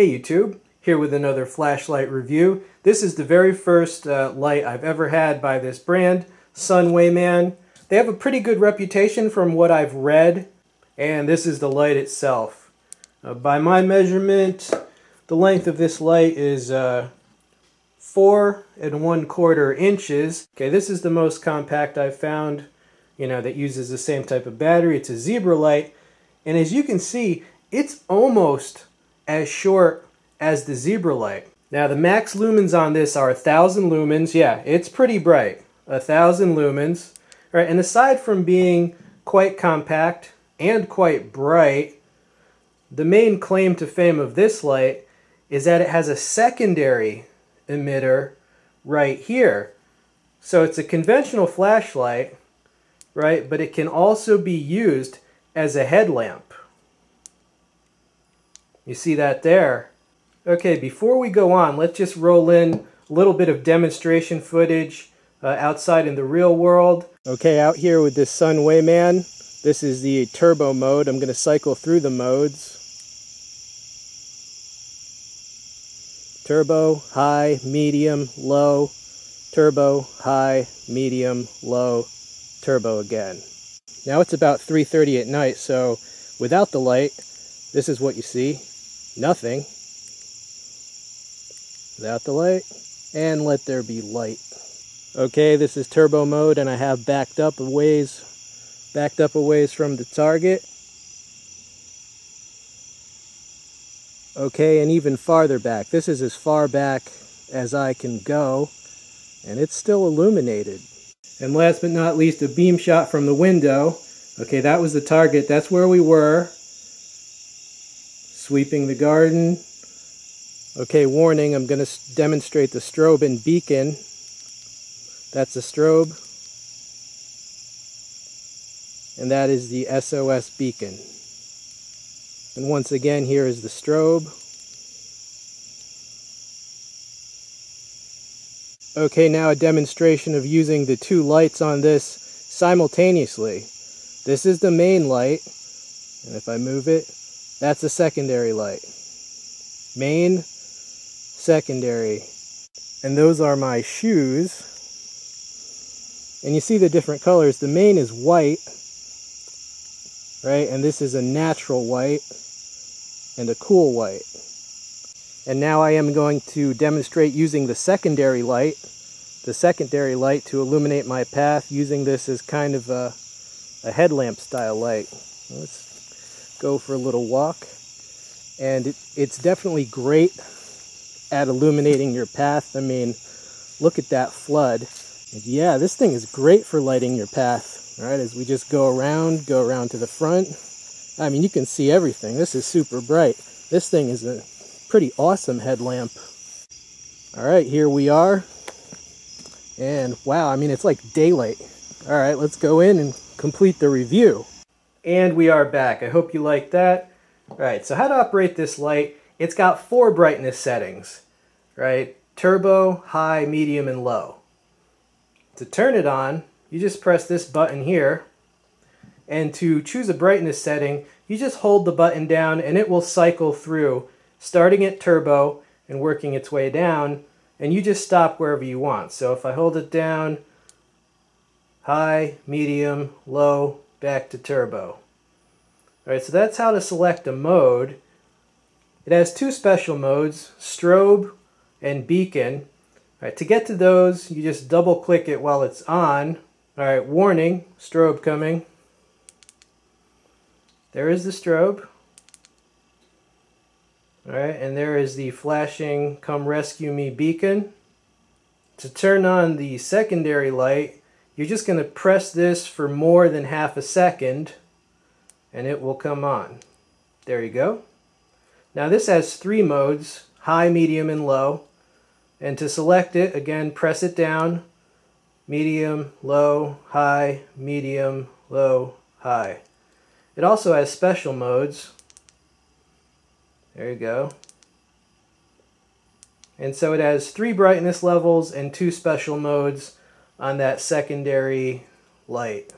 Hey YouTube, here with another flashlight review. This is the very first light I've ever had by this brand, Sunwayman. They have a pretty good reputation from what I've read, and this is the light itself. By my measurement, the length of this light is 4¼ inches. Okay, this is the most compact I've found, you know, that uses the same type of battery. It's a Zebralight, and as you can see, it's almost as short as the Zebralight. Now the max lumens on this are 1,000 lumens. Yeah, it's pretty bright. 1,000 lumens. All right, and aside from being quite compact and quite bright, the main claim to fame of this light is that it has a secondary emitter right here. So it's a conventional flashlight, right? But it can also be used as a headlamp. You see that there? Okay, before we go on, let's just roll in a little bit of demonstration footage outside in the real world. Okay, out here with this Sunwayman. This is the turbo mode. I'm going to cycle through the modes. Turbo, high, medium, low, turbo, high, medium, low, turbo again. Now it's about 3:30 at night, so without the light, this is what you see. Nothing. Without the light, and let there be light. Okay, this is turbo mode, and I have backed up a ways from the target. Okay, and even farther back. This is as far back as I can go, and it's still illuminated. And last but not least, a beam shot from the window. Okay, that was the target. That's where we were. Sweeping the garden. Okay, warning, I'm going to demonstrate the strobe and beacon. That's a strobe. And that is the SOS beacon. And once again, here is the strobe. Okay, now a demonstration of using the two lights on this simultaneously. This is the main light, and if I move it, that's the secondary light. Main, secondary. And those are my shoes. And you see the different colors. The main is white, right? And this is a natural white and a cool white. And now I am going to demonstrate using the secondary light to illuminate my path, using this as kind of a headlamp style light. Let's go for a little walk. And it's definitely great at illuminating your path. I mean, look at that flood. Yeah, this thing is great for lighting your path. All right, as we just go around to the front. I mean, you can see everything. This is super bright. This thing is a pretty awesome headlamp. All right, here we are. And wow, I mean, it's like daylight. All right, let's go in and complete the review. And we are back. I hope you liked that. All right, so how to operate this light. It's got 4 brightness settings, right? Turbo, high, medium, and low. To turn it on, you just press this button here, and to choose a brightness setting, you just hold the button down and it will cycle through, starting at turbo and working its way down, and you just stop wherever you want. So if I hold it down, high, medium, low, back to turbo. All right, so that's how to select a mode. It has 2 special modes, strobe and beacon. All right, to get to those, you just double click it while it's on. All right, warning, strobe coming. There is the strobe. All right, and there is the flashing "Come Rescue Me" beacon. To turn on the secondary light, you're just going to press this for more than half a second, and it will come on. There you go. Now this has 3 modes, high, medium, and low. And to select it, again, press it down. Medium, low, high, medium, low, high. It also has special modes. There you go. And so it has 3 brightness levels and 2 special modes on that secondary light.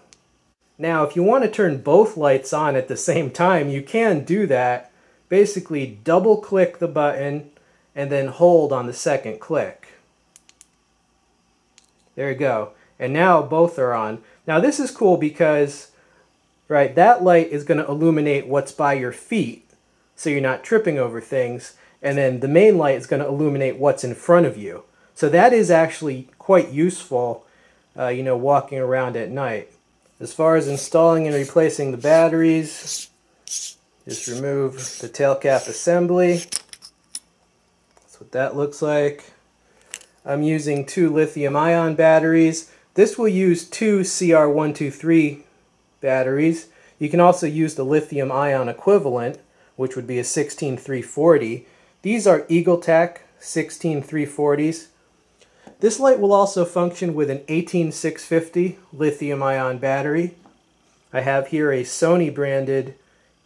Now, if you want to turn both lights on at the same time, you can do that, basically double click the button and then hold on the second click. There you go. And now both are on. Now this is cool because, right, that light is going to illuminate what's by your feet so you're not tripping over things. And then the main light is going to illuminate what's in front of you. So that is actually quite useful, you know, walking around at night. As far as installing and replacing the batteries, just remove the tail cap assembly. That's what that looks like. I'm using 2 lithium-ion batteries. This will use 2 CR123 batteries. You can also use the lithium-ion equivalent, which would be a 16340. These are EagleTac 16340s. This light will also function with an 18650 lithium-ion battery. I have here a Sony branded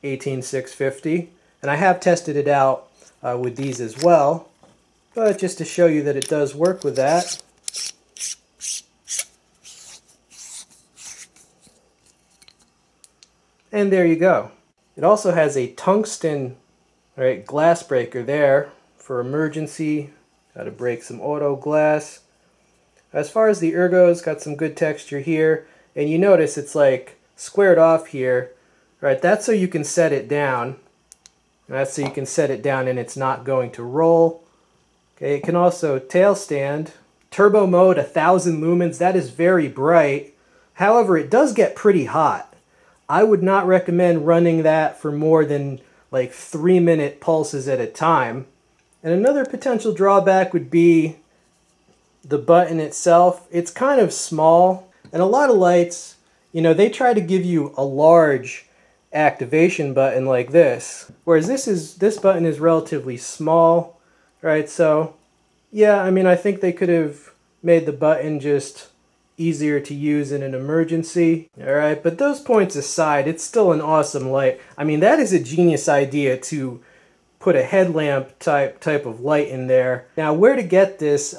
18650, and I have tested it out with these as well, but just to show you that it does work with that. And there you go. It also has a tungsten glass breaker there for emergency. Got to break some auto glass. As far as the ergos, got some good texture here, and you notice it's like squared off here, right? That's so you can set it down. That's so you can set it down and it's not going to roll. Okay, it can also tail stand. Turbo mode, 1000 lumens, that is very bright. However, it does get pretty hot. I would not recommend running that for more than like 3-minute pulses at a time. And another potential drawback would be the button itself. It's kind of small, and a lot of lights, you know, they try to give you a large activation button like this, whereas this button is relatively small. Right, so yeah, I mean, I think they could have made the button just easier to use in an emergency. All right, but those points aside, it's still an awesome light. I mean, that is a genius idea to put a headlamp type of light in there. Now, where to get this?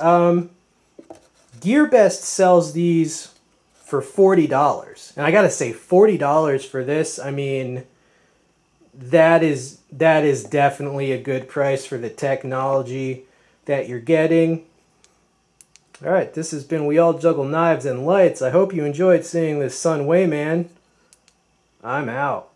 Gearbest sells these for $40, and I gotta say, $40 for this. I mean, that is definitely a good price for the technology that you're getting. All right, this has been We All Juggle Knives and Lights. I hope you enjoyed seeing this Sunwayman. I'm out.